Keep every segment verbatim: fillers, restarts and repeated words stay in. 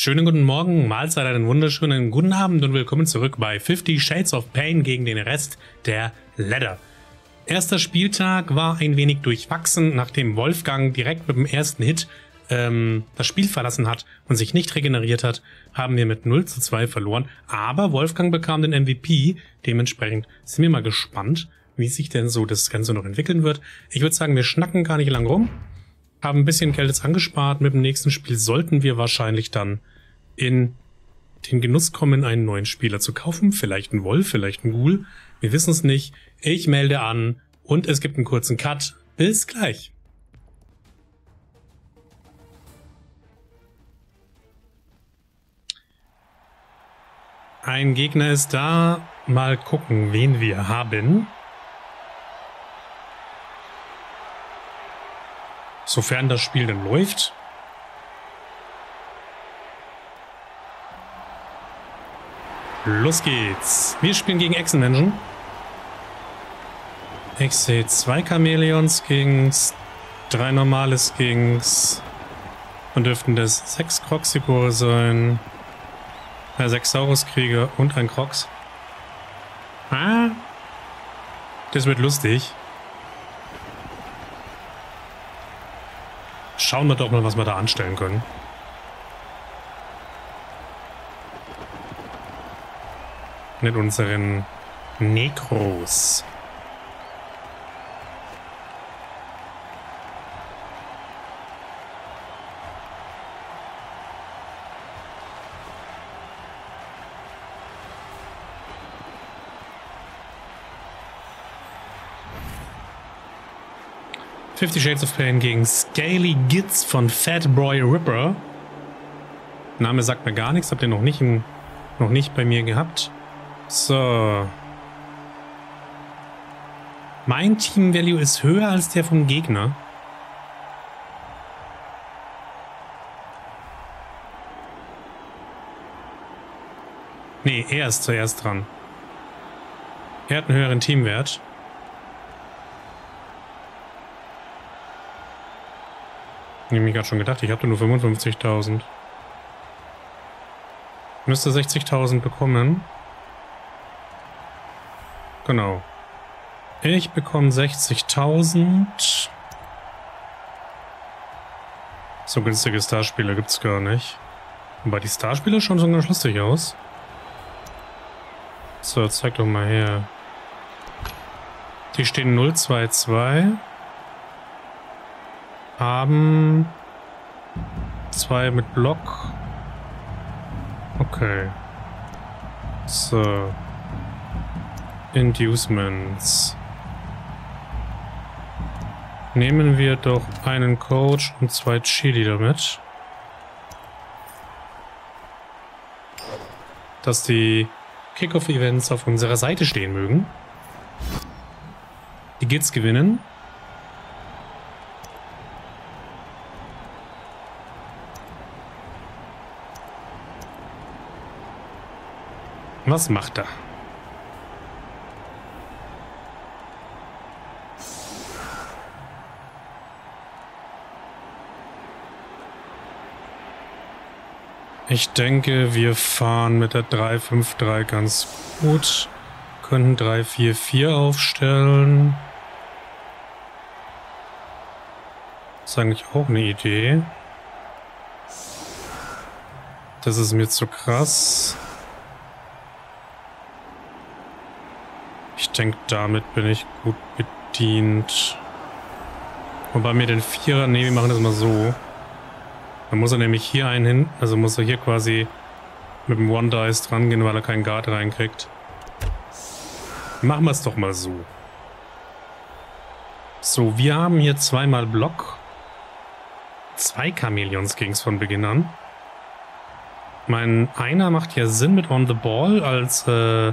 Schönen guten Morgen, Mahlzeit, einen wunderschönen guten Abend und willkommen zurück bei fifty Shades of Pain gegen den Rest der Ladder. Erster Spieltag war ein wenig durchwachsen, nachdem Wolfgang direkt mit dem ersten Hit ähm, das Spiel verlassen hat und sich nicht regeneriert hat, haben wir mit null zu zwei verloren. Aber Wolfgang bekam den M V P, dementsprechend sind wir mal gespannt, wie sich denn so das Ganze noch entwickeln wird. Ich würde sagen, wir schnacken gar nicht lang rum. Haben ein bisschen Geld jetzt angespart. Mit dem nächsten Spiel sollten wir wahrscheinlich dann in den Genuss kommen, einen neuen Spieler zu kaufen. Vielleicht ein Wolf, vielleicht ein Ghoul. Wir wissen es nicht. Ich melde an und es gibt einen kurzen Cut. Bis gleich. Ein Gegner ist da. Mal gucken, wen wir haben. Sofern das Spiel denn läuft. Los geht's. Wir spielen gegen Echsenmenschen. Exe zwei Chamäleons ging's. drei Normales ging's. Und dürften das sechs Croxigore sein. Ja, sechs Sauruskrieger und ein Crox. Ah. Das wird lustig. Schauen wir doch mal, was wir da anstellen können. Mit unseren Necros. fifty Shades of Pain gegen Scaly Gitz von Fatboy Ripper. Name sagt mir gar nichts, habt ihr noch nicht, im, noch nicht bei mir gehabt. So. Mein Team Value ist höher als der vom Gegner. Nee, er ist zuerst dran. Er hat einen höheren Teamwert. Ich habe mir gerade schon gedacht, ich habe nur fünfundfünfzigtausend. Müsste sechzigtausend bekommen. Genau. Ich bekomme sechzigtausend. So günstige Starspieler gibt es gar nicht. Aber die Starspieler schauen so ganz lustig aus. So, zeig doch mal her. Die stehen null zwei zwei. Haben zwei mit Block. Okay. So. Inducements. Nehmen wir doch einen Coach und zwei Chili damit. Dass die Kickoff-Events auf unserer Seite stehen mögen. Die Gits gewinnen. Was macht er? Ich denke, wir fahren mit der drei fünf drei ganz gut. Können drei vier vier aufstellen. Das ist eigentlich auch eine Idee. Das ist mir zu krass. Ich denke, damit bin ich gut bedient. Wobei mir den Vierer, nee, wir machen das mal so. Dann muss er nämlich hier einen hin, also muss er hier quasi mit dem One Dice dran gehen, weil er keinen Guard reinkriegt. Machen wir es doch mal so. So, wir haben hier zweimal Block. Zwei Chamäleons ging es von Beginn an. Mein einer macht ja Sinn mit On the Ball als äh,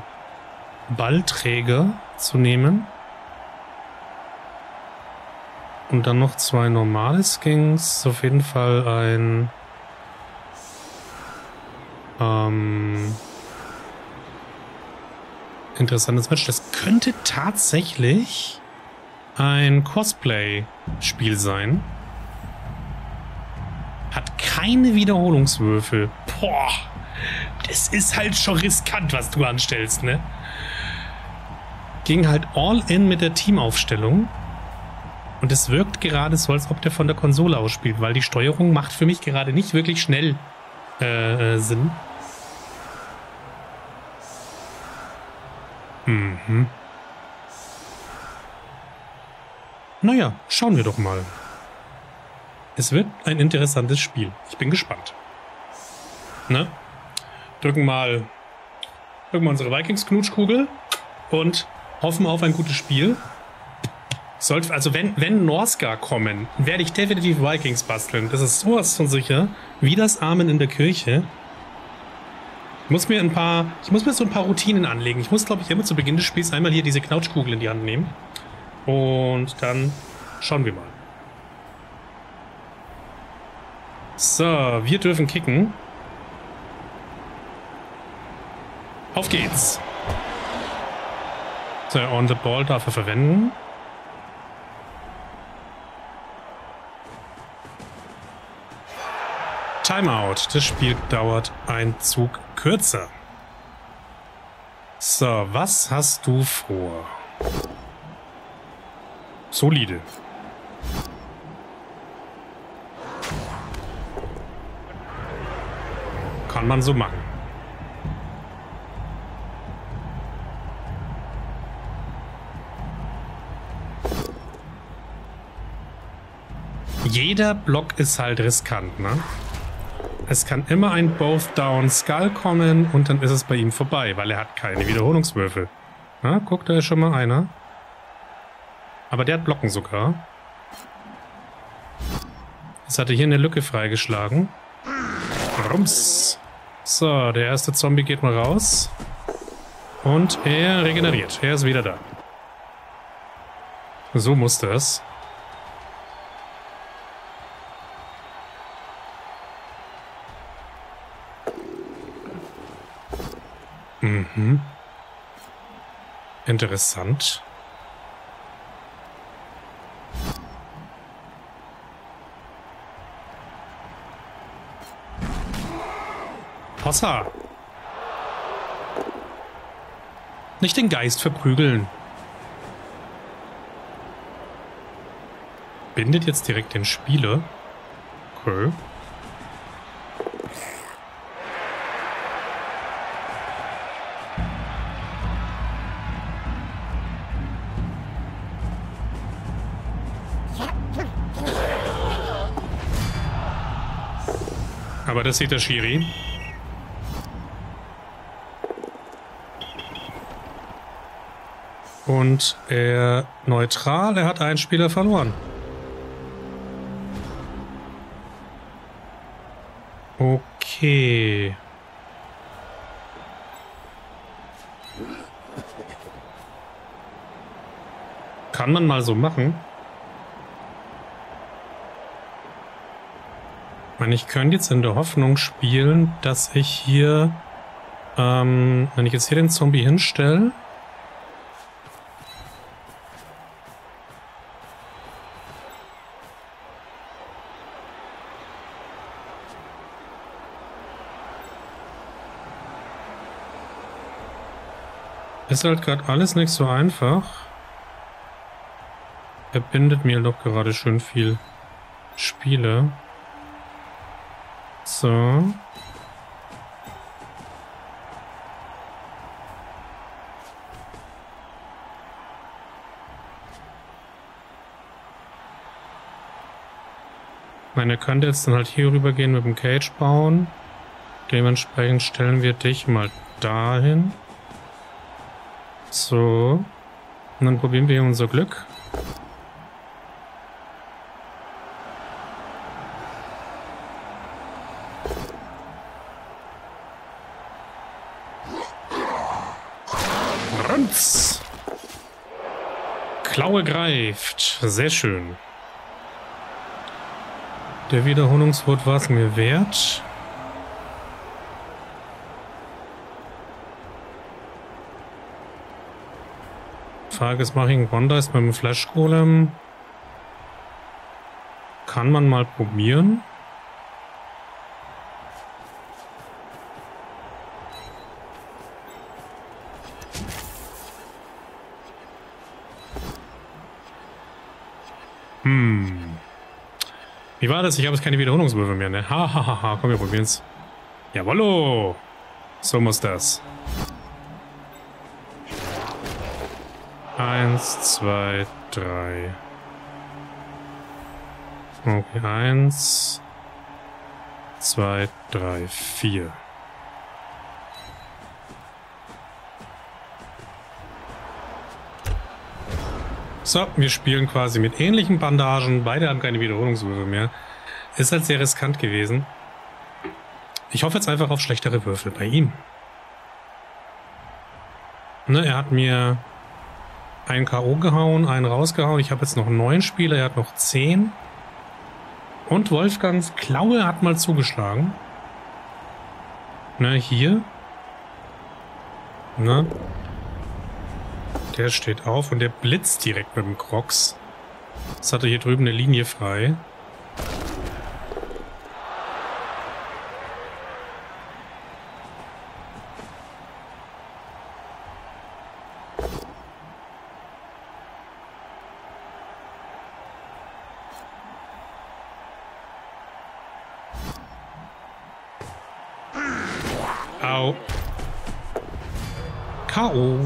Ballträger zu nehmen. Und dann noch zwei normale Skins. Auf jeden Fall ein ähm, interessantes Match. Das könnte tatsächlich ein Cosplay-Spiel sein. Hat keine Wiederholungswürfel. Boah, das ist halt schon riskant, was du anstellst, ne? Ging halt all in mit der Teamaufstellung. Und es wirkt gerade so, als ob der von der Konsole aus spielt, weil die Steuerung macht für mich gerade nicht wirklich schnell äh, Sinn. Mhm. Naja, schauen wir doch mal. Es wird ein interessantes Spiel. Ich bin gespannt. Ne? Drücken mal, drücken mal unsere Vikings-Knutschkugel und hoffen auf ein gutes Spiel. Sollte, also wenn, wenn Norska kommen, werde ich definitiv Vikings basteln. Das ist sowas von sicher, wie das Amen in der Kirche. Ich muss mir ein paar, ich muss mir so ein paar Routinen anlegen. Ich muss, glaube ich, immer zu Beginn des Spiels einmal hier diese Knautschkugel in die Hand nehmen. Und dann schauen wir mal. So, wir dürfen kicken. Auf geht's. So, on the ball darf er verwenden. Timeout. Das Spiel dauert ein Zug kürzer. So, was hast du vor? Solide. Kann man so machen. Jeder Block ist halt riskant, ne? Es kann immer ein Both Down Skull kommen und dann ist es bei ihm vorbei, weil er hat keine Wiederholungswürfel. Na, guck, da ist schon mal einer. Aber der hat Blocken sogar. Jetzt hat er hier eine Lücke freigeschlagen. Rums. So, der erste Zombie geht mal raus. Und er regeneriert. Er ist wieder da. So muss das. Mhm. Interessant. Hossa. Nicht den Geist verprügeln. Bindet jetzt direkt den Spieler. Okay. Aber das sieht der Schiri. Und er neutral, er hat einen Spieler verloren. Okay. Kann man mal so machen. Ich meine, ich könnte jetzt in der Hoffnung spielen, dass ich hier, ähm, wenn ich jetzt hier den Zombie hinstelle, ist halt gerade alles nicht so einfach. Er bindet mir doch gerade schön viel Spiele. So. Ich meine, er könnte jetzt dann halt hier rüber gehen mit dem Cage bauen. Dementsprechend stellen wir dich mal dahin. So, und dann probieren wir unser Glück. Ranz! Klaue greift. Sehr schön. Der Wiederholungswort war es mir wert. Frage ist, mache ich einen One-Dice mit dem Flash-Golem? Kann man mal probieren. Hm. Wie war das? Ich habe jetzt keine Wiederholungswürfe mehr, ne? Ha, ha, ha, ha. Komm, wir probieren's. Jawollo! So muss das. Eins, zwei, drei. Okay, eins, zwei, drei, vier. So, wir spielen quasi mit ähnlichen Bandagen. Beide haben keine Wiederholungswürfe mehr. Ist halt sehr riskant gewesen. Ich hoffe jetzt einfach auf schlechtere Würfel bei ihm. Ne, er hat mir einen K O gehauen, einen rausgehauen. Ich habe jetzt noch neun Spieler, er hat noch zehn. Und Wolfgangs Klaue hat mal zugeschlagen. Ne, hier. Ne. Der steht auf und der blitzt direkt mit dem Crocs. Jetzt hat er hier drüben eine Linie frei. Au. K O.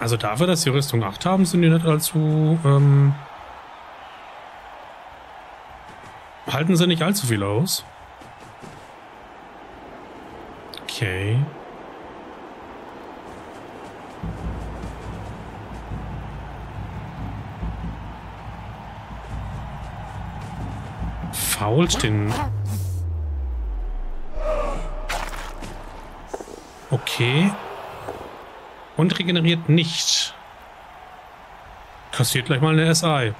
Also dafür, dass die Rüstung acht haben, sind die nicht allzu, ähm, halten sie nicht allzu viel aus. Okay. Faul stehen. Okay. Und regeneriert nicht. Kassiert gleich mal eine S I.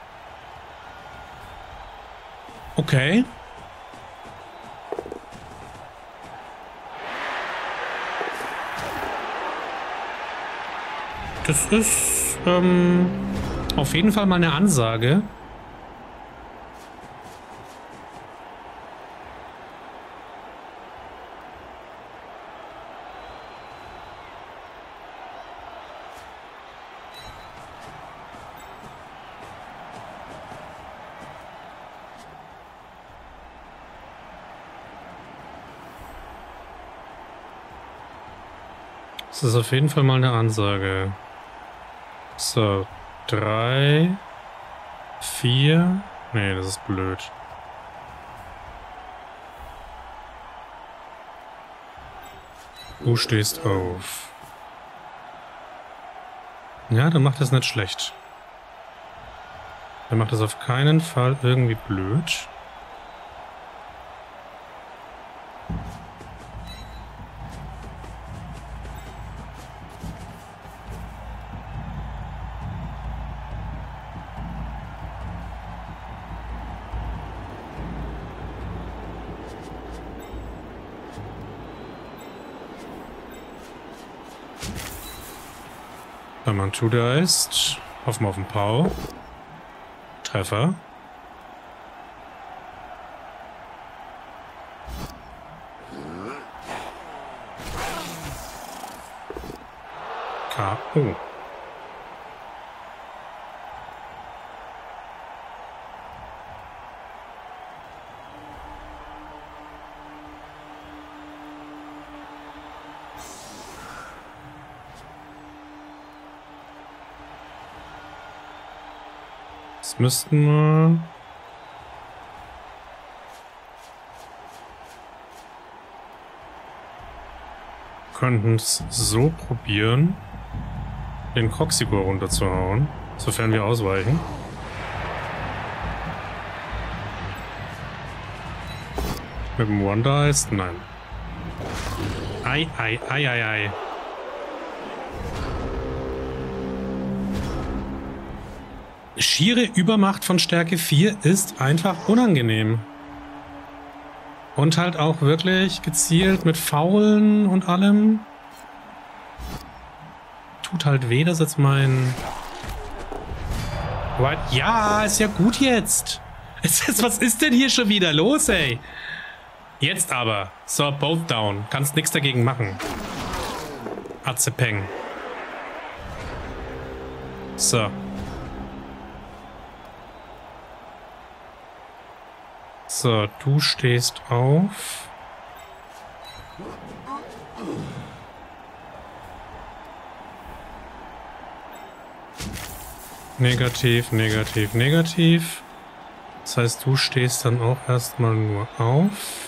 Okay. Das ist ähm, auf jeden Fall mal eine Ansage. Das ist auf jeden Fall mal eine Ansage. So, drei, vier. Nee, das ist blöd. Du stehst auf. Ja, dann macht das nicht schlecht. Dann macht das auf keinen Fall irgendwie blöd. Wenn man zu da ist, hoffen wir auf den Pau. Treffer. K O. Müssten wir... könnten es so probieren, den Croxigor runterzuhauen, sofern wir ausweichen. Mit dem Wanda ist nein. Ei, ei, ei, ei, ei. Schiere Übermacht von Stärke vier ist einfach unangenehm. Und halt auch wirklich gezielt mit Faulen und allem. Tut halt weh, dass jetzt mein... Aber ja, ist ja gut jetzt. Was ist denn hier schon wieder los, ey? Jetzt aber. So, both down. Kannst nichts dagegen machen. Atzepeng. So. So, du stehst auf. Negativ, negativ, negativ. Das heißt, du stehst dann auch erstmal nur auf.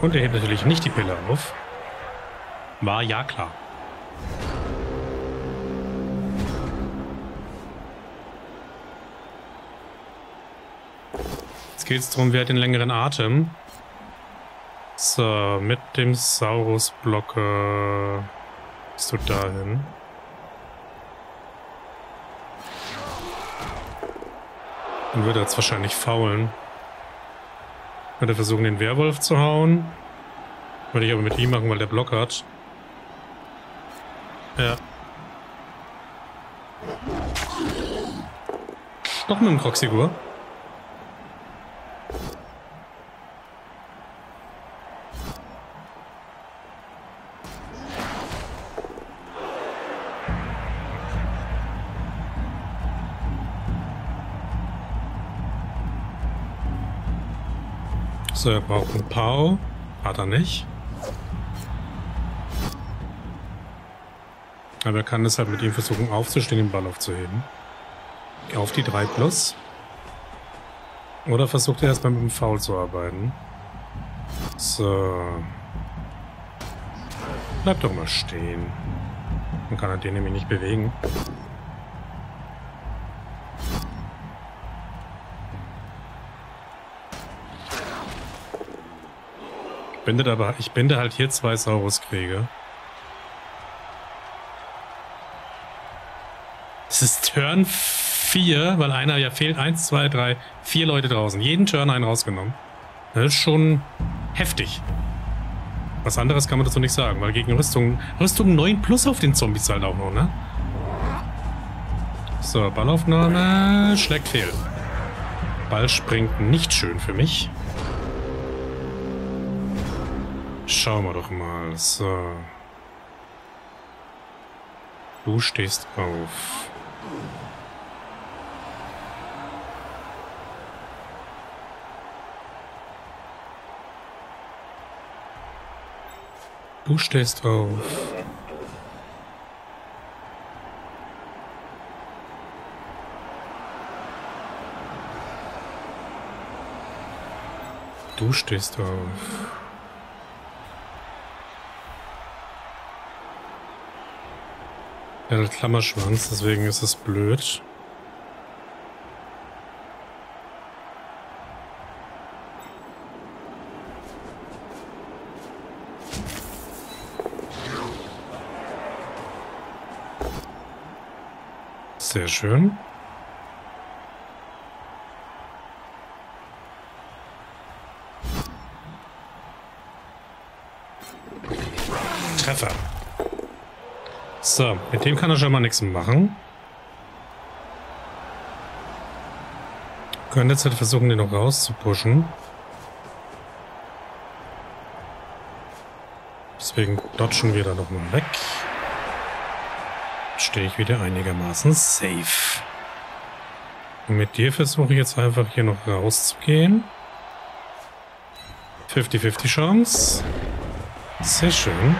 Und er hebt natürlich nicht die Pille auf. War ja klar. Jetzt geht es darum, wer hat den längeren Atem. So, mit dem Saurus-Blocker bist du dahin. Dann wird er jetzt wahrscheinlich faulen. Würde versuchen, den Werwolf zu hauen. Würde ich aber mit ihm machen, weil der Block hat. Ja. Noch mit dem Kroxigur. So, er braucht einen Pau. Hat er nicht. Aber er kann es halt mit ihm versuchen aufzustehen, den Ball aufzuheben. Auf die drei plus. Oder versucht er erstmal mit dem Foul zu arbeiten. So. Bleib doch mal stehen. Dann kann er den nämlich nicht bewegen. Bindet aber, ich binde halt hier zwei Saurus-Kriege. Es ist Turn vier, weil einer ja fehlt. eins, zwei, drei, vier Leute draußen. Jeden Turn einen rausgenommen. Das ist schon heftig. Was anderes kann man dazu nicht sagen, weil gegen Rüstung. Rüstung neun plus auf den Zombies halt auch noch, ne? So, Ballaufnahme schlägt fehl. Ball springt nicht schön für mich. Schauen wir doch mal. So. Du stehst auf. Du stehst auf. Du stehst auf. Ja, der Klammerschwanz, deswegen ist es blöd. Sehr schön. Treffer. So, mit dem kann er schon mal nichts machen. Wir können jetzt halt versuchen, den noch rauszupushen. Deswegen dodgen wir da nochmal weg. Jetzt stehe ich wieder einigermaßen safe. Und mit dir versuche ich jetzt einfach hier noch rauszugehen. fünfzig fünfzig Chance. Sehr schön.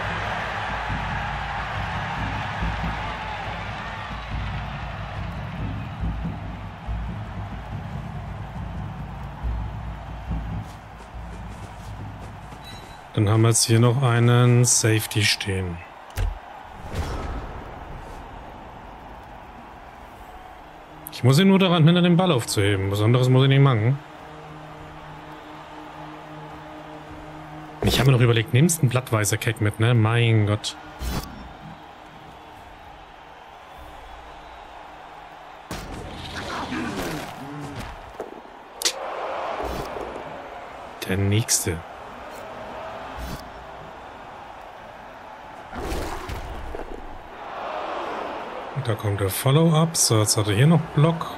Dann haben wir jetzt hier noch einen Safety stehen. Ich muss ihn nur daran hindern, den Ball aufzuheben. Was anderes muss ich nicht machen. Ich habe mir noch überlegt, nimmst du einen Blattweißer Keck mit, ne? Mein Gott. Der nächste. Da kommt der Follow-up. So, jetzt hat er hier noch Block.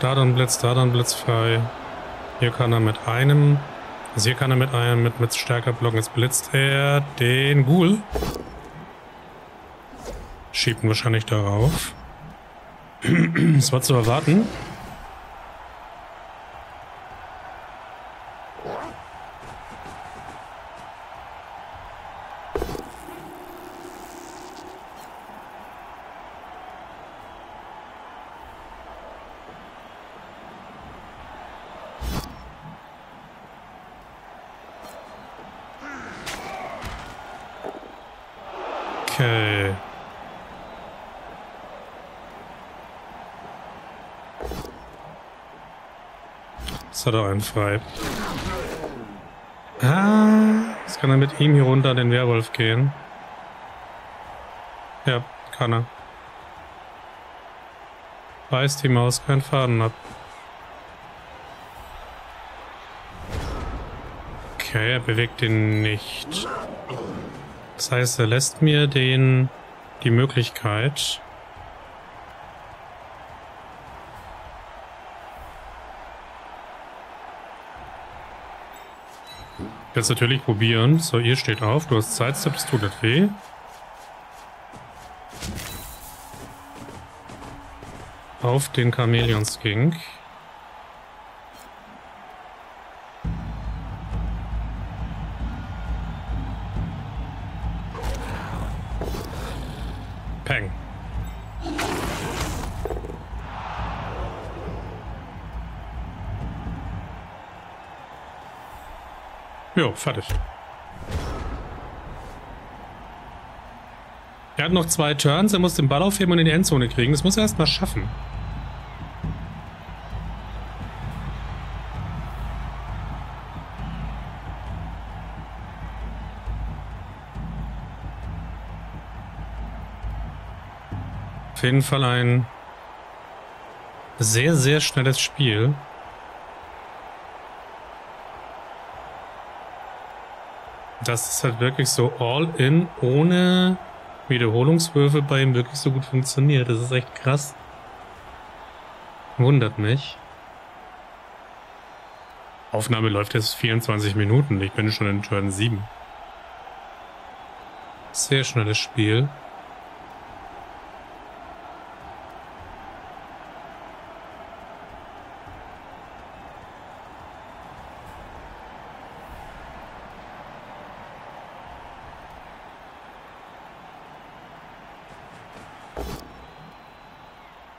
Da dann Blitz, da dann Blitz frei. Hier kann er mit einem... Also hier kann er mit einem mit, mit stärker blocken. Jetzt blitzt er den Ghoul. Schiebt ihn wahrscheinlich darauf. Das war zu erwarten. Okay. Das hat er einen frei. Ah, jetzt kann er mit ihm hier runter an den Werwolf gehen. Ja, kann er. Reißt die Maus keinen Faden ab. Okay, er bewegt ihn nicht. Das heißt, er lässt mir den die Möglichkeit. Ich werde es natürlich probieren. So, ihr steht auf. Du hast Sidestep, das tut nicht weh. Auf den Chamäleon-Skink. Jo, fertig. Er hat noch zwei Turns, er muss den Ball aufheben und in die Endzone kriegen. Das muss er erstmal schaffen. Auf jeden Fall ein sehr, sehr schnelles Spiel. Das ist halt wirklich so all-in, ohne Wiederholungswürfe bei ihm wirklich so gut funktioniert. Das ist echt krass. Wundert mich. Aufnahme läuft jetzt vierundzwanzig Minuten. Ich bin schon in Turn sieben. Sehr schnelles Spiel.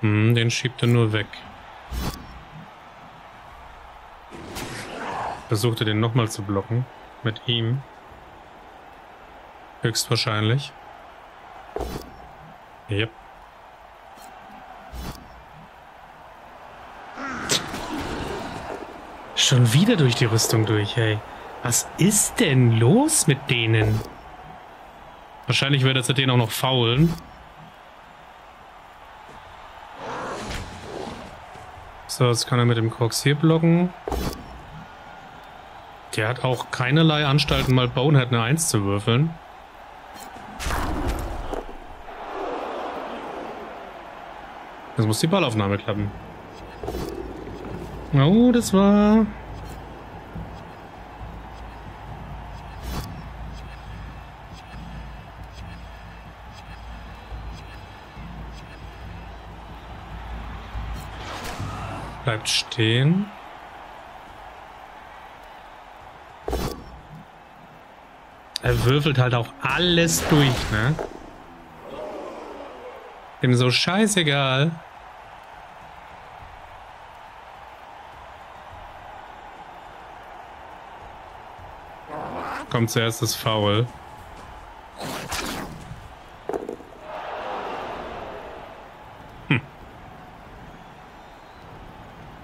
Den schiebt er nur weg. Versucht er den nochmal zu blocken. Mit ihm. Höchstwahrscheinlich. Yep. Schon wieder durch die Rüstung durch, hey. Was ist denn los mit denen? Wahrscheinlich wird er den auch noch faulen. So, jetzt kann er mit dem Cox hier blocken. Der hat auch keinerlei Anstalten, mal Bonehead eine eins zu würfeln. Jetzt muss die Ballaufnahme klappen. Oh, das war... Bleibt stehen. Er würfelt halt auch alles durch, ne? Dem so scheißegal. Kommt zuerst das Foul.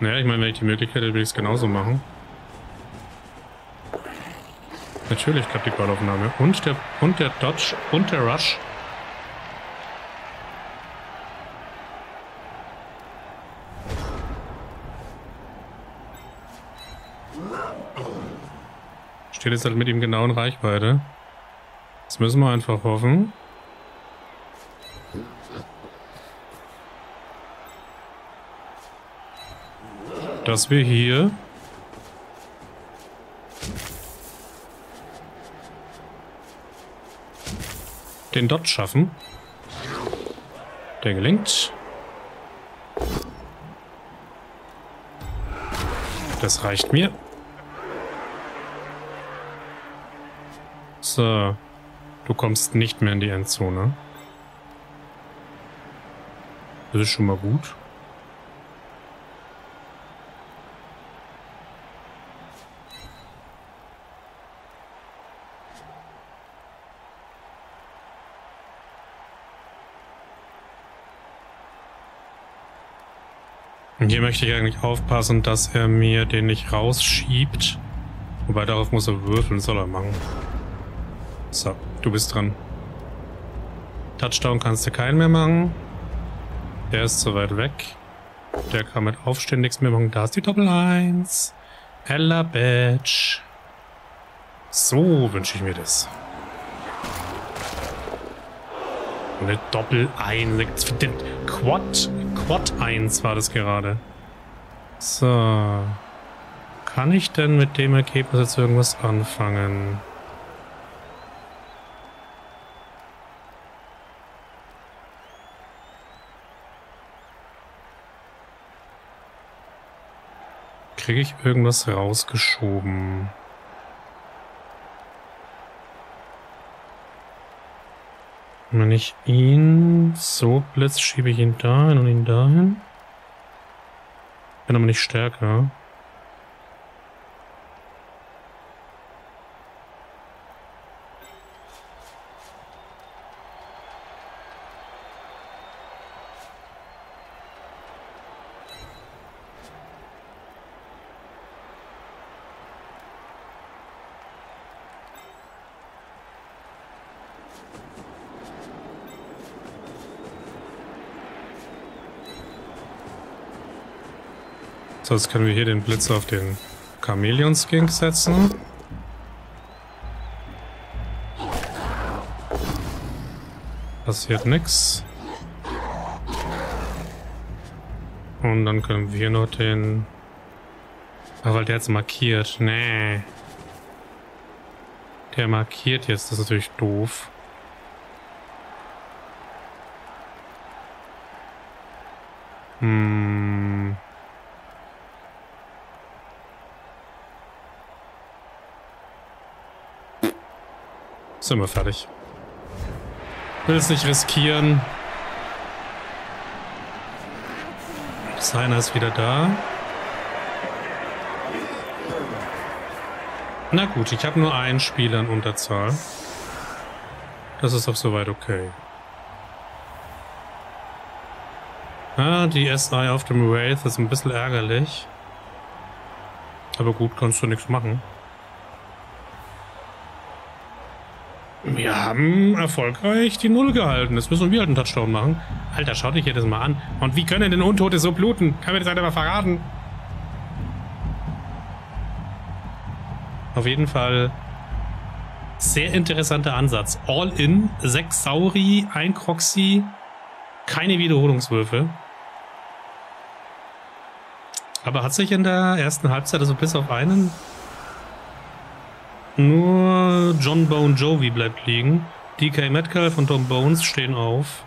Naja, ich meine, wenn ich die Möglichkeit hätte, würde ich es genauso machen. Natürlich klappt die Ballaufnahme. Und der, und der Dodge und der Rush. Steht jetzt halt mit ihm genau in Reichweite. Jetzt müssen wir einfach hoffen, dass wir hier den Dodge schaffen. Der gelingt. Das reicht mir. So. Du kommst nicht mehr in die Endzone. Das ist schon mal gut. Und hier möchte ich eigentlich aufpassen, dass er mir den nicht rausschiebt. Wobei, darauf muss er würfeln, soll er machen. So, du bist dran. Touchdown kannst du keinen mehr machen. Der ist zu weit weg. Der kann mit Aufstehen nichts mehr machen. Da ist die Doppel eins. Ella Badge. So wünsche ich mir das. Eine Doppel eins. Quad. Quad eins war das gerade. So. Kann ich denn mit dem Ergebnis jetzt irgendwas anfangen? Kriege ich irgendwas rausgeschoben? Wenn ich ihn so blitz, schiebe ich ihn dahin und ihn dahin. Bin aber nicht stärker. So, jetzt können wir hier den Blitz auf den Chameleon-Skink setzen. Passiert nichts. Und dann können wir hier noch den... Ach, weil der jetzt markiert. Nee. Der markiert jetzt. Das ist natürlich doof. Hm. Sind wir fertig. Will es nicht riskieren. Seiner ist wieder da. Na gut, ich habe nur einen Spieler in Unterzahl. Das ist auch soweit okay. Ah, die S I auf dem Wraith ist ein bisschen ärgerlich. Aber gut, kannst du nichts machen. Wir haben erfolgreich die Null gehalten. Jetzt müssen wir halt einen Touchdown machen. Alter, schau dich hier das mal an. Und wie können denn Untote so bluten? Kann mir das einer mal verraten? Auf jeden Fall sehr interessanter Ansatz. All in, sechs Sauri, ein Croxy, keine Wiederholungswürfe. Aber hat sich in der ersten Halbzeit, also bis auf einen... Nur John Bon Jovi bleibt liegen. D K Metcalf und Tom Bones stehen auf.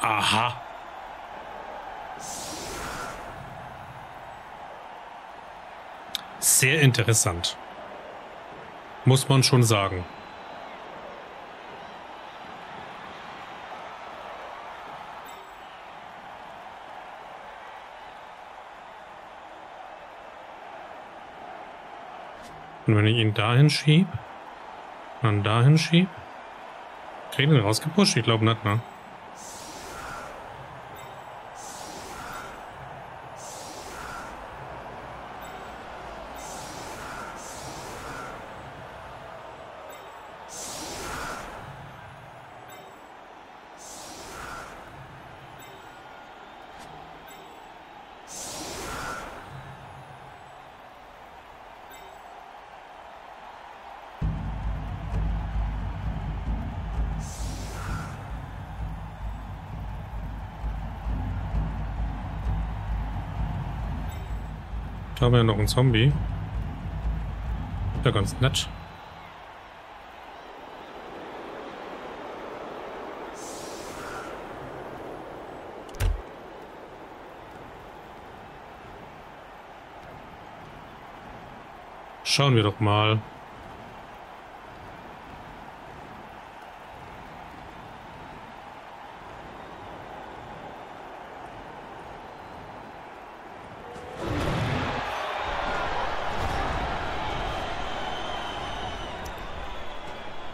Aha. Sehr interessant. Muss man schon sagen. Und wenn ich ihn dahin schiebe, dann dahin schiebe, kriege ich den rausgepusht? Ich glaube nicht, ne? Da haben wir ja noch einen Zombie. Ja, ganz nett. Schauen wir doch mal.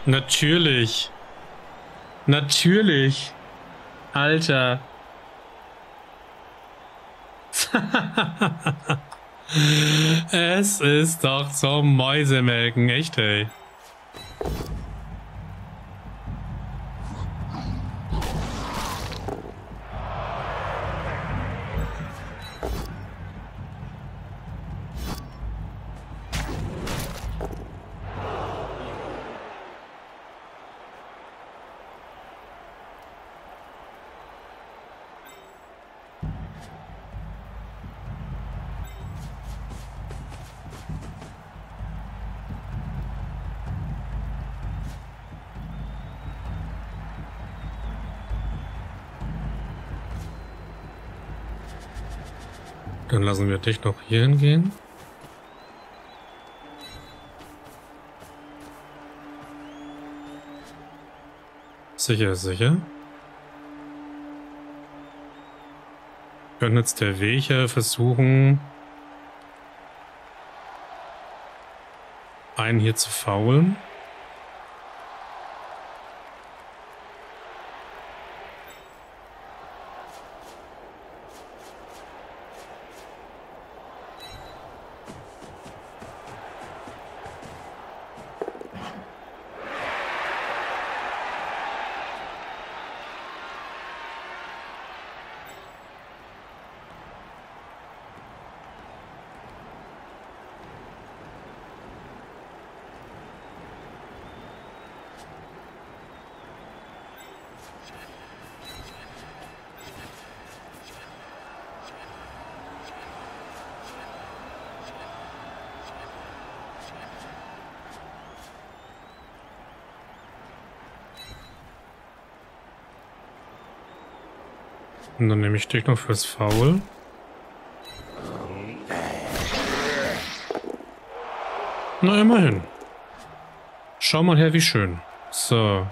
Natürlich. Natürlich. Alter. Es ist doch so Mäusemelken, echt, ey. Dann lassen wir dich noch hier hingehen. Sicher ist sicher. Wir können jetzt der Wecher versuchen, einen hier zu faulen. Und dann nehme ich dich noch fürs Foul. Na, immerhin. Schau mal her, wie schön. So.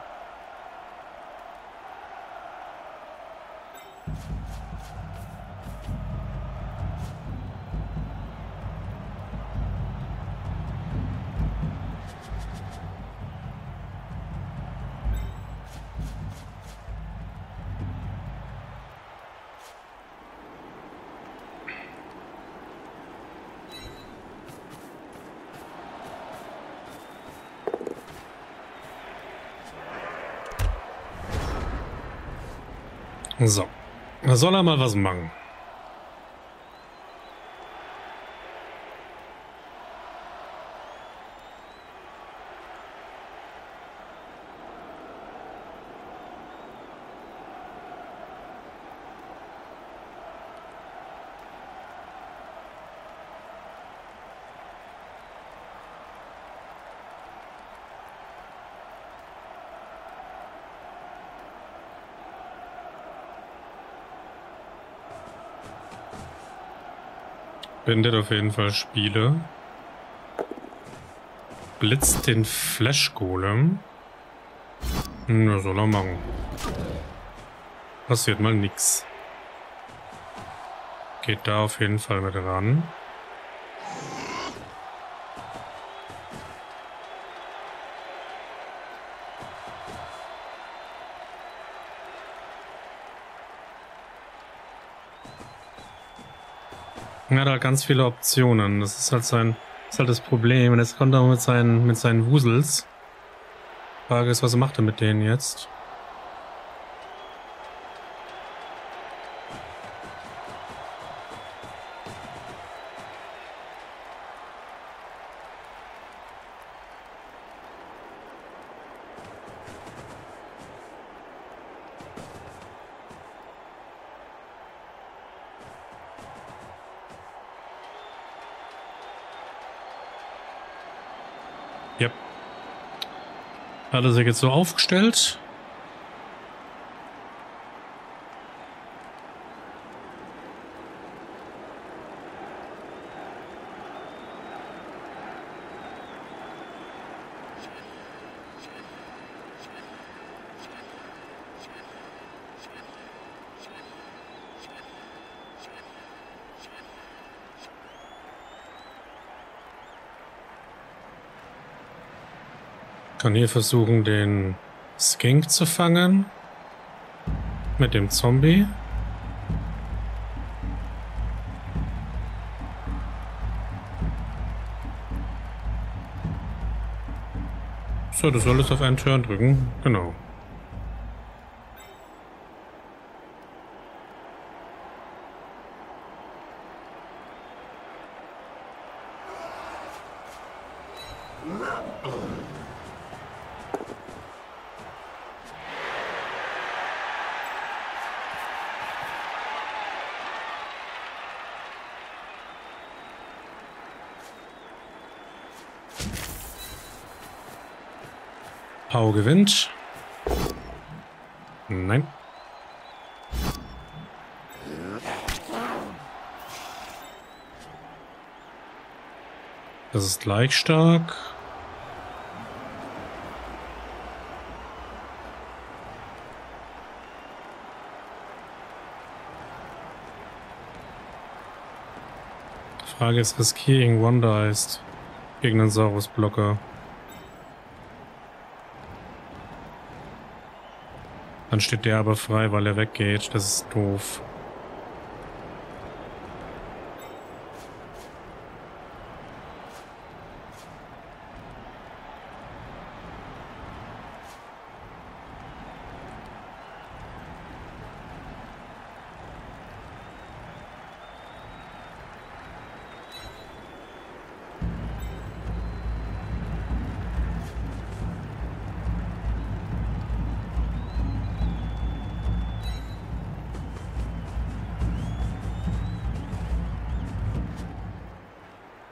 So, da soll er mal was machen. Bindet auf jeden Fall Spiele. Blitzt den Flash-Golem. Na, soll er machen. Passiert mal nix. Geht da auf jeden Fall mit ran. Wolfgang hat halt ganz viele Optionen. Das ist halt sein, ist halt das Problem. Und jetzt kommt er mit seinen, mit seinen Wusels. Frage ist, was macht er mit denen jetzt? Hat er sich jetzt so aufgestellt? Ich kann hier versuchen, den Skink zu fangen. Mit dem Zombie. So, du solltest auf einen Turn drücken. Genau. Pau gewinnt. Nein. Das ist gleich stark. Die Frage ist, was King Wonder ist gegen den Saurus-Blocker. Dann steht der aber frei, weil er weggeht. Das ist doof.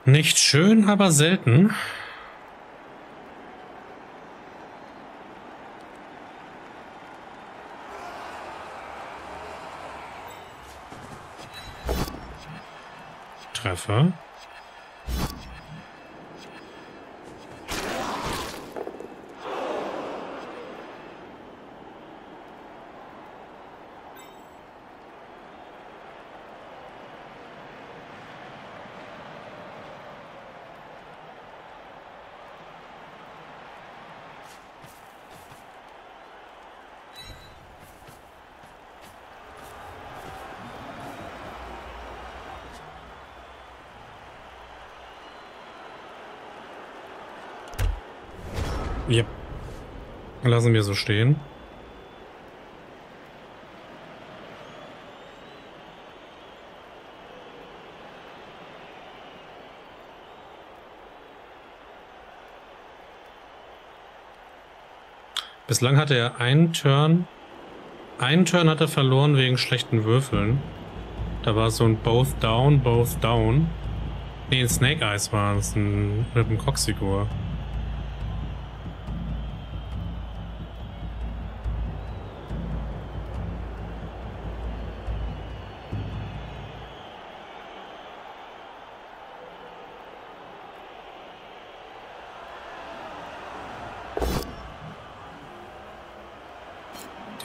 Nicht schön, aber selten. Treffer. Ja. Lassen wir so stehen. Bislang hatte er einen Turn. Einen Turn hat er verloren wegen schlechten Würfeln. Da war so ein Both Down, Both Down. Ne, ein Snake Eyes war es. Ein Rippencoxigor.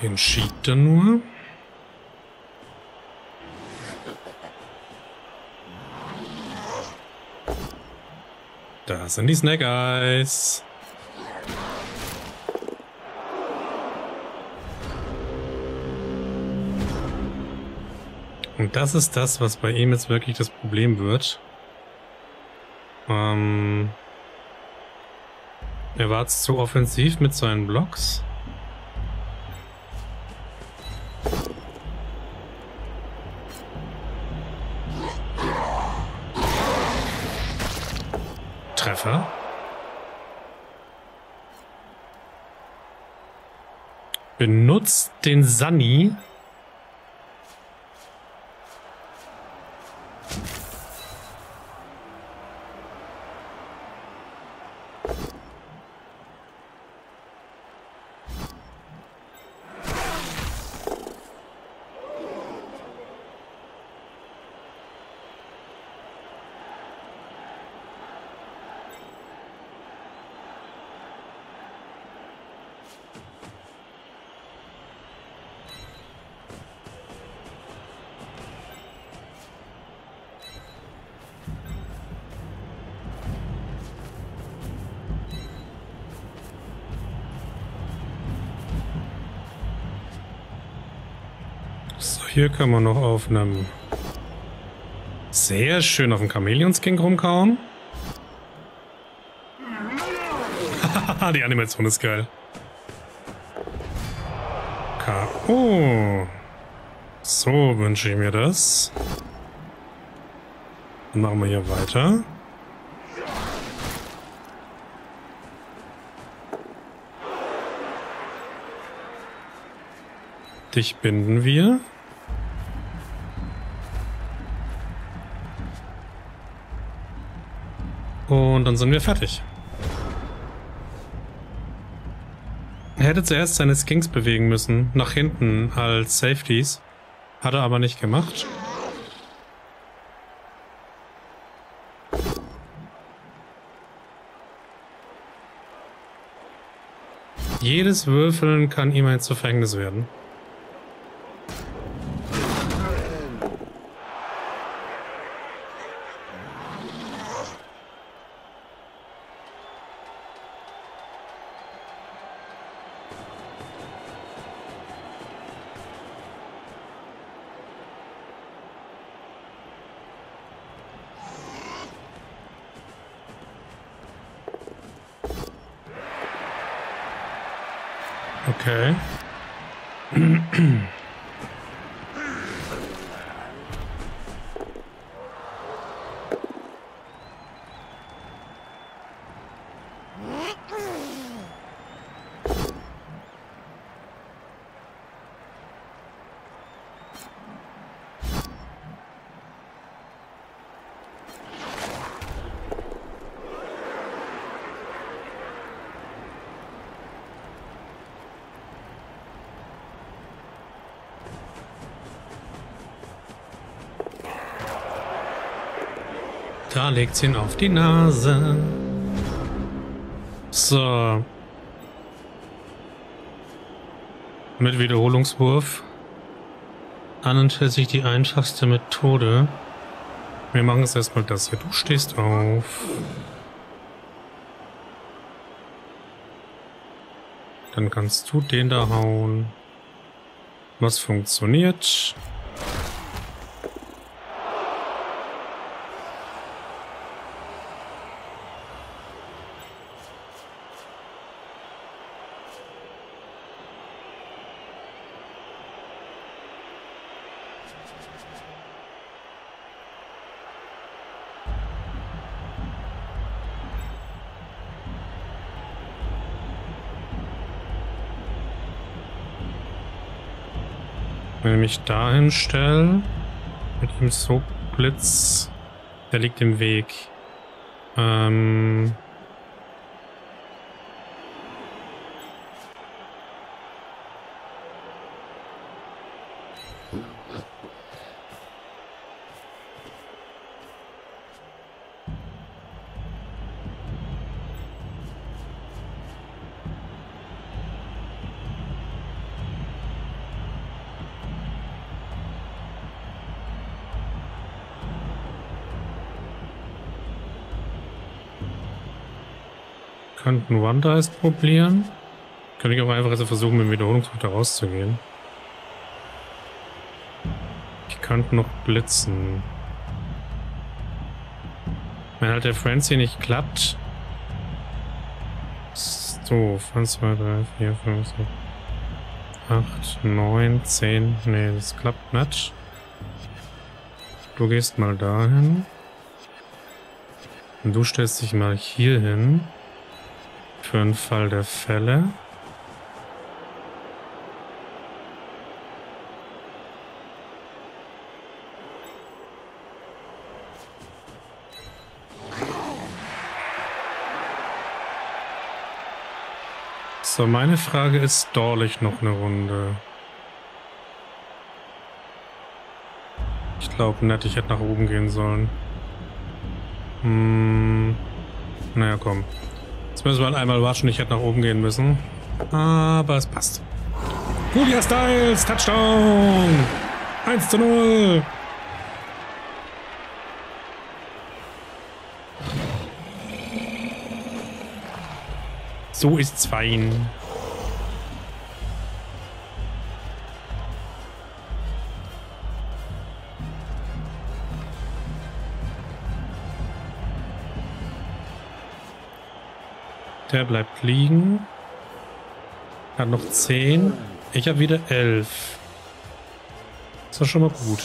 Den schiebt er nur. Da sind die Snake Eyes. Und Und das ist das, was bei ihm jetzt wirklich das Problem wird. Ähm, er war jetzt zu offensiv mit seinen Blocks. Treffer. Benutzt den Sunny. Hier kann man noch auf einem sehr schön auf dem Chamäleonsking rumkauen. Die Animation ist geil. K O So wünsche ich mir das. Dann machen wir hier weiter. Dich binden wir. Und dann sind wir fertig. Er hätte zuerst seine Skinks bewegen müssen, nach hinten als Safeties. Hat er aber nicht gemacht. Jedes Würfeln kann ihm ein Verhängnis werden. Okay. Da legt's ihn auf die Nase. So. Mit Wiederholungswurf. Anentfällt sich die einfachste Methode. Wir machen es erstmal das hier. Du stehst auf. Dann kannst du den da hauen. Was funktioniert? Wenn ich mich dahin stelle, mit dem Sogblitz, der liegt im Weg. Ähm Könnten One-Dice probieren. Könnte ich auch einfach also versuchen, mit dem Wiederholungswurf da rauszugehen. Ich Kant noch blitzen. Wenn halt der Frenzy nicht klappt. So, eins, zwei, drei, vier, fünf, sechs, acht, neun, zehn. Ne, das klappt nicht. Du gehst mal dahin. Und du stellst dich mal hier hin. Für den Fall der Fälle. So, meine Frage ist, dorle ich noch eine Runde? Ich glaube nicht, ich hätte nach oben gehen sollen. Hm, naja, komm. Jetzt müssen wir halt einmal waschen, ich hätte nach oben gehen müssen. Aber es passt. Ghoulia Styles, Touchdown! eins zu null! So ist's fein. Der bleibt liegen. Hat noch zehn. Ich habe wieder elf. Ist doch schon mal gut.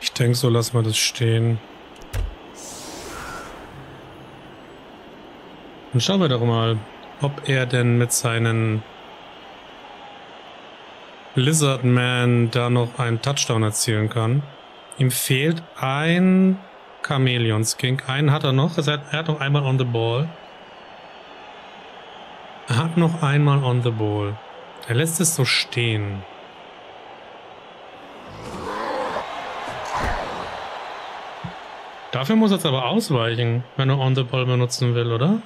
Ich denke, so lassen wir das stehen. Dann schauen wir doch mal, ob er denn mit seinen Lizardman da noch einen Touchdown erzielen kann. Ihm fehlt ein Chameleon Skink. Einen hat er noch. Er hat noch einmal on the ball. Er hat noch einmal on the ball. Er lässt es so stehen. Dafür muss er jetzt aber ausweichen, wenn er On the Ball benutzen will, oder?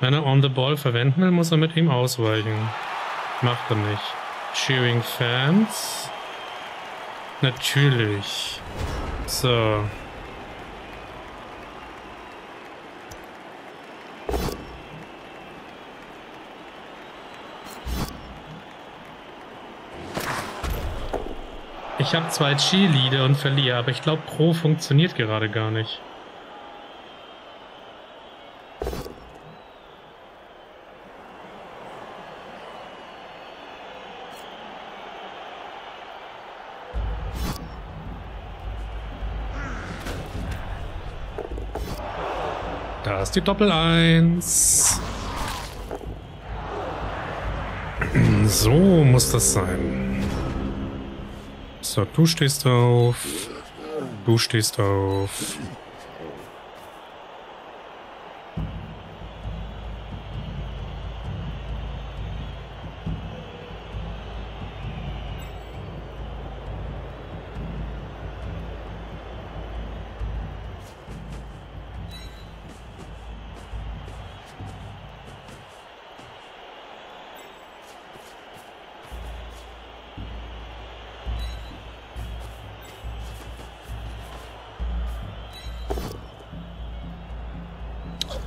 Wenn er On the Ball verwenden will, muss er mit ihm ausweichen. Macht er nicht. Cheering Fans. Natürlich. So. Ich habe zwei Cheerleader und verliere, aber ich glaube, Pro funktioniert gerade gar nicht. Da ist die Doppel eins. So muss das sein. So, du stehst auf. Du stehst auf.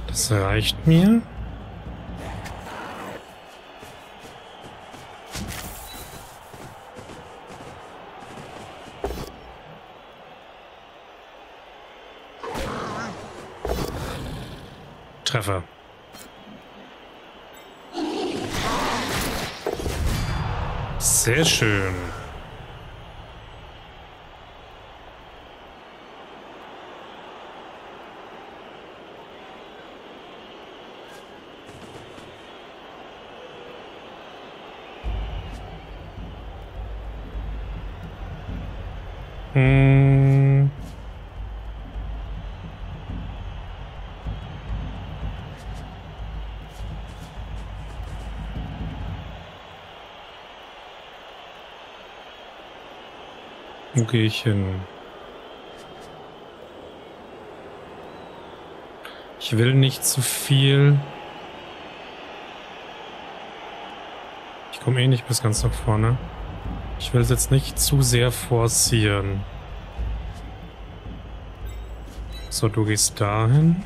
Das reicht mir. Treffer. Sehr schön. Wo gehe ich hin? Ich will nicht zu viel. Ich komme eh nicht bis ganz nach vorne. Ich will es jetzt nicht zu sehr forcieren. So, du gehst dahin.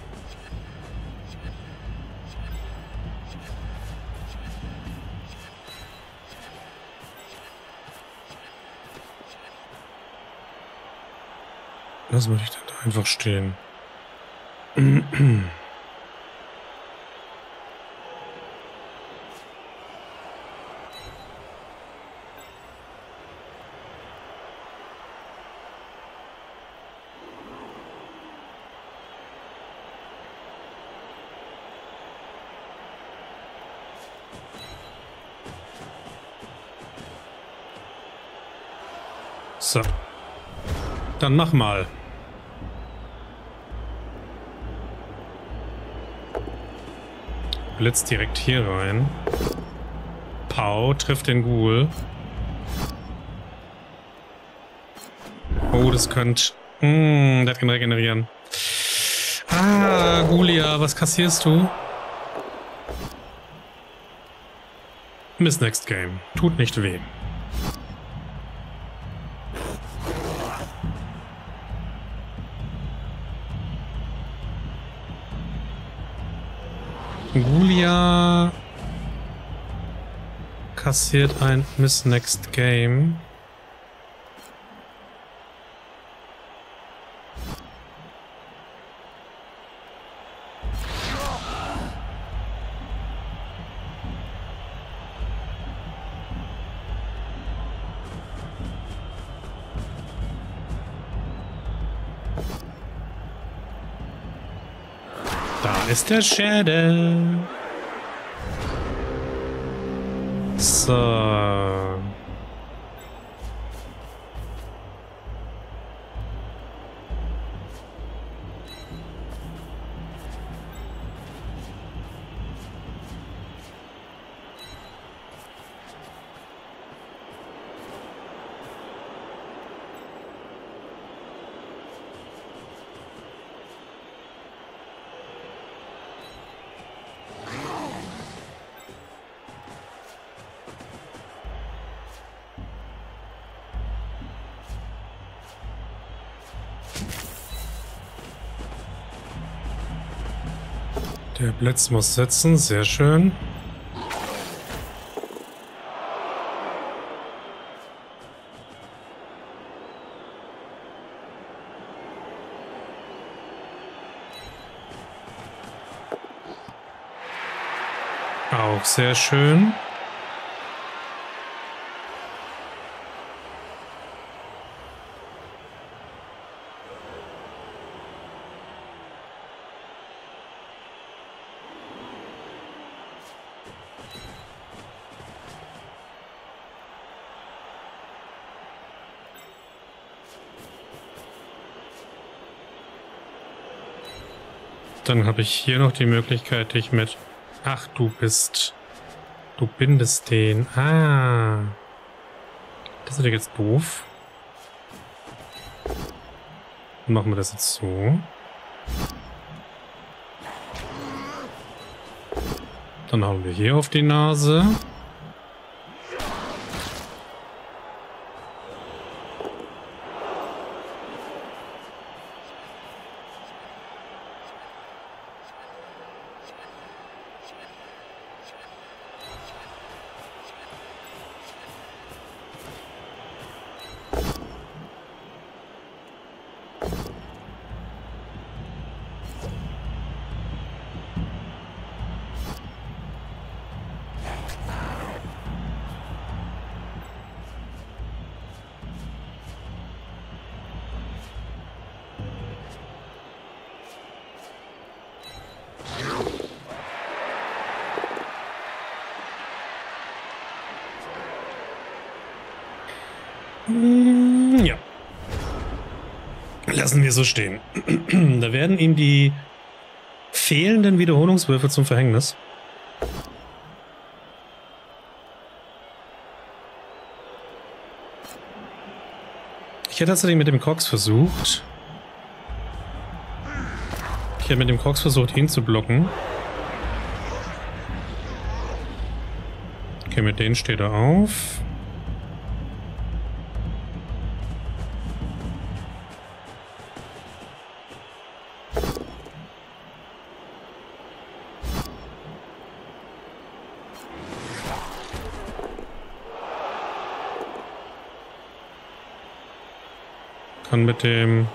Das würde ich dann einfach stehen. So. Dann mach mal. Blitz direkt hier rein. Pau, trifft den Ghoul. Oh, das könnte... Mh, das kann regenerieren. Ah, Ghoulia, was kassierst du? Miss Next Game. Tut nicht weh. Ghoulia kassiert ein Miss Next Game. Ist der Shadow. So. Der Blitz muss sitzen, sehr schön. Auch sehr schön. Dann habe ich hier noch die Möglichkeit, dich mit... Ach, du bist... Du bindest den. Ah. Das ist jetzt doof. Dann machen wir das jetzt so. Dann hauen wir hier auf die Nase. Ja. Lassen wir so stehen. Da werden ihm die fehlenden Wiederholungswürfe zum Verhängnis. Ich hätte tatsächlich mit dem Cox versucht. Ich hätte mit dem Cox versucht, ihn zu blocken. Okay, mit denen steht er auf. Kann mit dem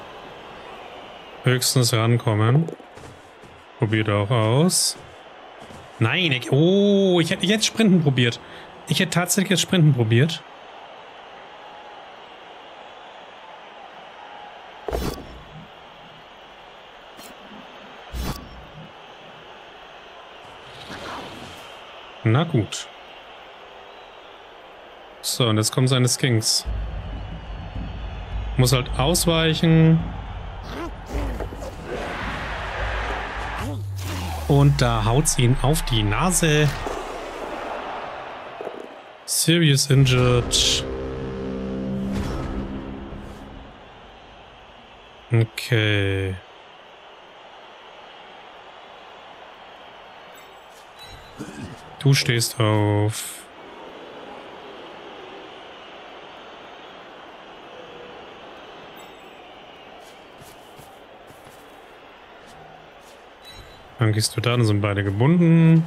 höchstens rankommen. Probiert auch aus. Nein, ich, oh, ich hätte jetzt Sprinten probiert. Ich hätte tatsächlich jetzt Sprinten probiert. Na gut. So, und jetzt kommen seine Skinks. Muss halt ausweichen. Und da haut's ihn auf die Nase. Serious injured. Okay. Du stehst auf. Dann gehst du da, dann sind beide gebunden.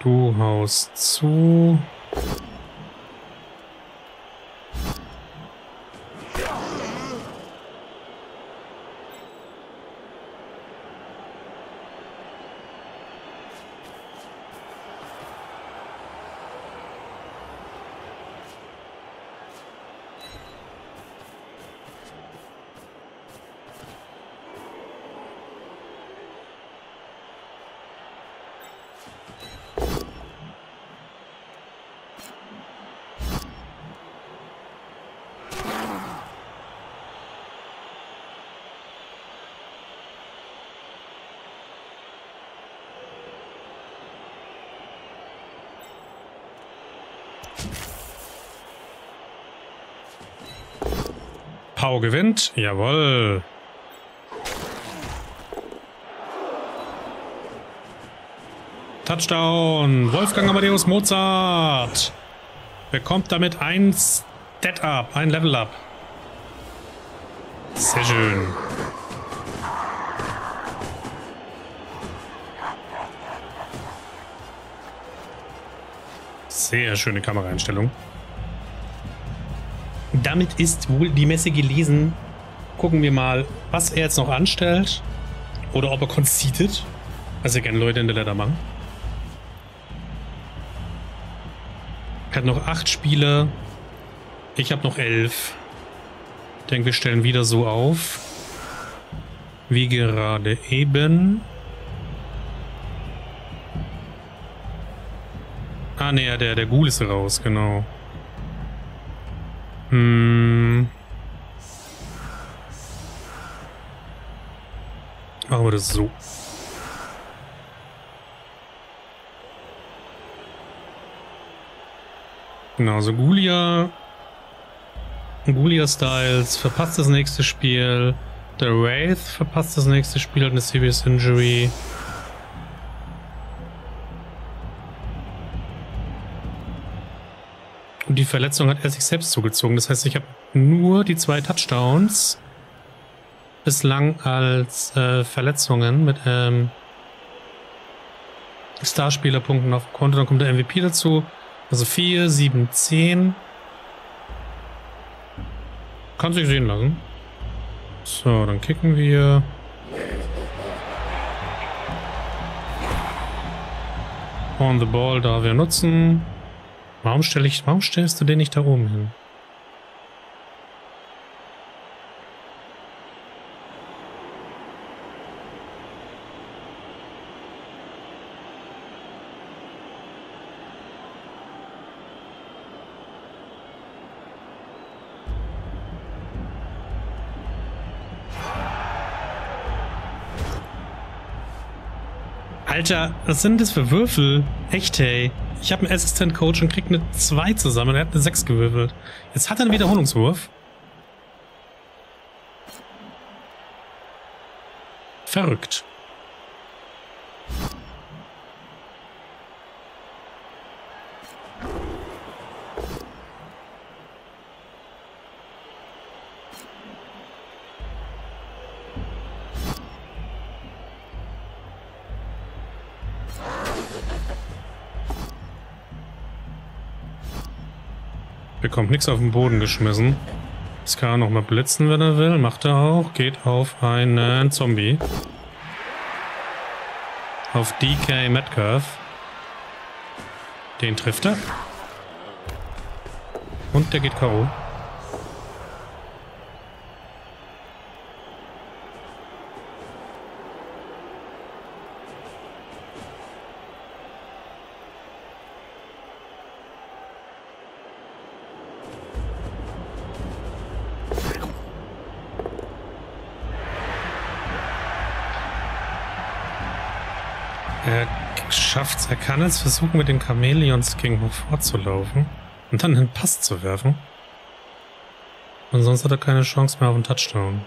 Du haust zu. Pau gewinnt. Jawohl. Touchdown. Wolfgang Amadeus Mozart bekommt damit ein Stat-Up, ein Level-Up. Sehr schön. Sehr schöne Kameraeinstellung. Damit ist wohl die Messe gelesen. Gucken wir mal, was er jetzt noch anstellt. Oder ob er conceited. Was ja gerne Leute in der Leiter machen. Er hat noch acht Spiele. Ich habe noch elf. Ich denke, wir stellen wieder so auf. Wie gerade eben. Ah, ne, der, der Ghoul ist raus, genau. Hm. Machen wir das so. Genau, so Ghoulia. Ghoulia Styles verpasst das nächste Spiel. Der Wraith verpasst das nächste Spiel, hat eine Serious Injury. Die Verletzung hat er sich selbst zugezogen. Das heißt, ich habe nur die zwei Touchdowns bislang als äh, Verletzungen mit ähm, Starspielerpunkten auf dem Konto. Dann kommt der M V P dazu. Also vier, sieben, zehn. Kann sich sehen lassen. So, dann kicken wir. On the ball, da wir nutzen. Warum, stell ich, warum stellst du den nicht da oben hin? Alter, was sind das für Würfel? Echt, hey. Ich habe einen Assistant Coach und krieg eine zwei zusammen. Er hat eine sechs gewürfelt. Jetzt hat er einen Wiederholungswurf. Verrückt. Bekommt nichts auf den Boden geschmissen. Das kann er nochmal blitzen, wenn er will. Macht er auch. Geht auf einen Zombie. Auf D K Metcalf. Den trifft er. Und der geht K O. Er kann es versuchen, mit den Chamäleons gegen hoch vorzulaufen und dann einen Pass zu werfen. Und sonst hat er keine Chance mehr auf einen Touchdown.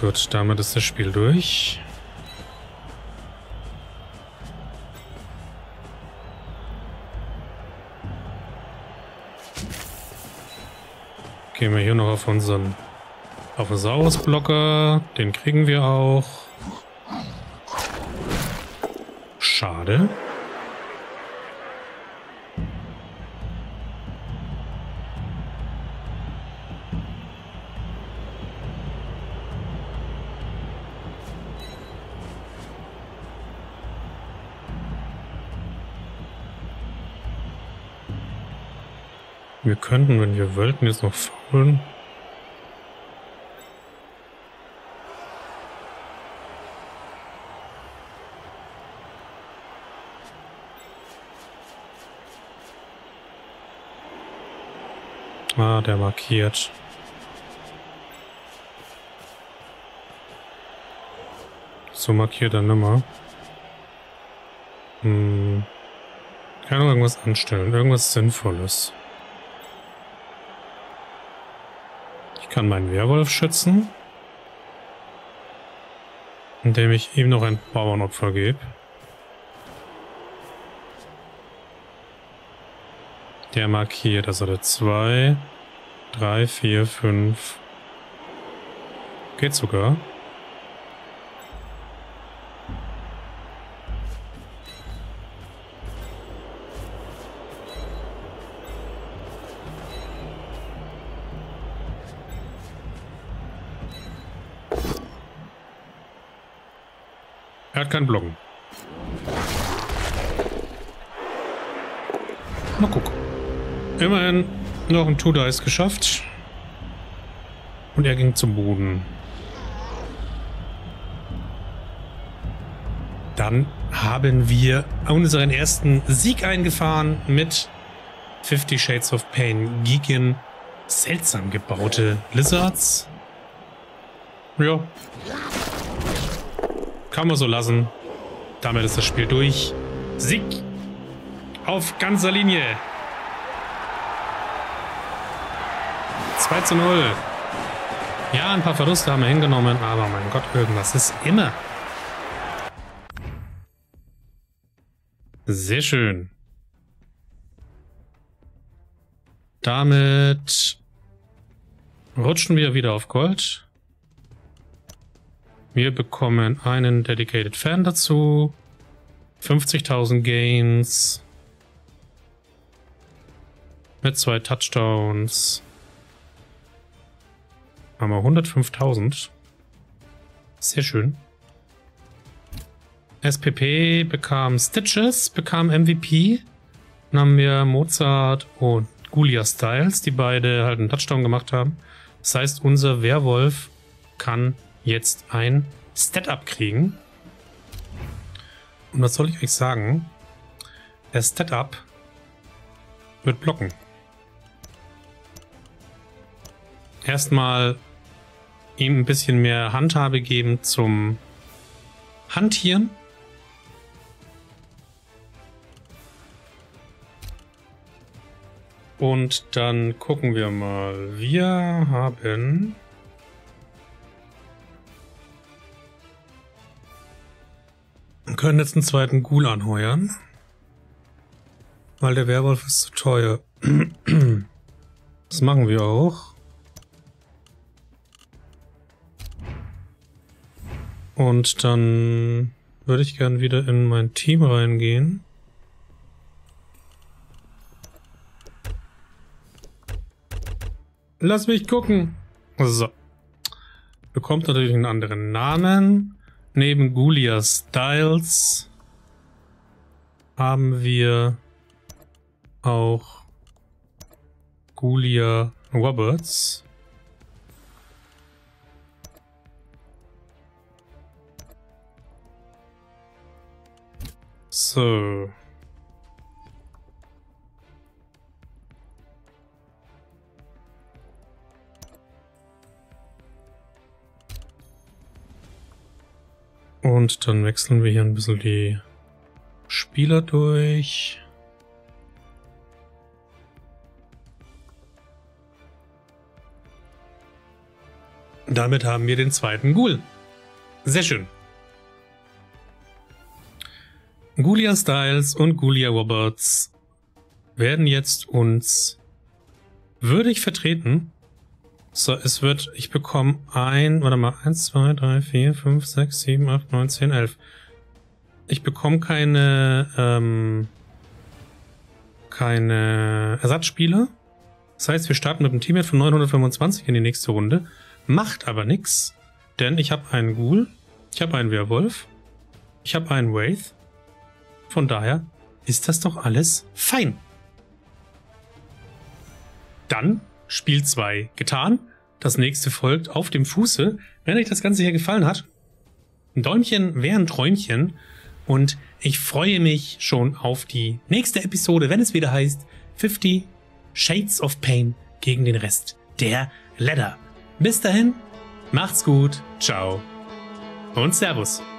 Gut, damit ist das Spiel durch. Gehen wir hier noch auf unseren auf den Saurus-Blocker. Den kriegen wir auch. Schade. Wir könnten, wenn wir wollten, jetzt noch faulen. Ah, der markiert. So markiert er nimmer. Hm. Kann noch irgendwas anstellen. Irgendwas Sinnvolles. Ich kann meinen Werwolf schützen, indem ich ihm noch ein Bauernopfer gebe. Der markiert, also der zwei, drei, vier, fünf. Geht sogar. Er hat keinen Blocken. Mal gucken. Immerhin noch ein Two-Dice geschafft. Und er ging zum Boden. Dann haben wir unseren ersten Sieg eingefahren mit fifty Shades of Pain gegen seltsam gebaute Lizards. Ja. Kann man so lassen. Damit ist das Spiel durch. Sieg auf ganzer Linie. zwei zu null. Ja, ein paar Verluste haben wir hingenommen, aber mein Gott, irgendwas ist immer. Sehr schön. Damit rutschen wir wieder auf Gold. Wir bekommen einen Dedicated Fan dazu, fünfzigtausend Gains mit zwei Touchdowns, haben wir hundertfünftausend, sehr schön. S P P bekam Stitches, bekam M V P, dann haben wir Mozart und Ghoulia Styles, die beide halt einen Touchdown gemacht haben. Das heißt, unser Werwolf kann jetzt ein Stat-Up kriegen. Und was soll ich euch sagen? Das Setup wird blocken. Erstmal ihm ein bisschen mehr Handhabe geben zum Hantieren. Und dann gucken wir mal. Wir haben wir können jetzt einen zweiten Ghoul anheuern, weil der Werwolf ist zu teuer. Das machen wir auch. Und dann würde ich gern wieder in mein Team reingehen. Lass mich gucken. So. Bekommt natürlich einen anderen Namen. Neben Ghoulia Styles haben wir auch Ghoulia Roberts. So. Und dann wechseln wir hier ein bisschen die Spieler durch. Damit haben wir den zweiten Ghoul. Sehr schön. Ghoulia Styles und Ghoulia Roberts werden jetzt uns würdig vertreten. So, es wird, ich bekomme ein, warte mal, eins, zwei, drei, vier, fünf, sechs, sieben, acht, neun, zehn, elf. Ich bekomme keine, ähm, keine Ersatzspieler. Das heißt, wir starten mit einem Teammate von neunhundertfünfundzwanzig in die nächste Runde. Macht aber nichts, denn ich habe einen Ghoul, ich habe einen Werwolf, ich habe einen Wraith. Von daher ist das doch alles fein. Dann Spiel zwei getan. Das nächste folgt auf dem Fuße. Wenn euch das Ganze hier gefallen hat, ein Däumchen wäre ein Träumchen. Und ich freue mich schon auf die nächste Episode, wenn es wieder heißt fifty Shades of Pain gegen den Rest der Ladder. Bis dahin, macht's gut, ciao und servus.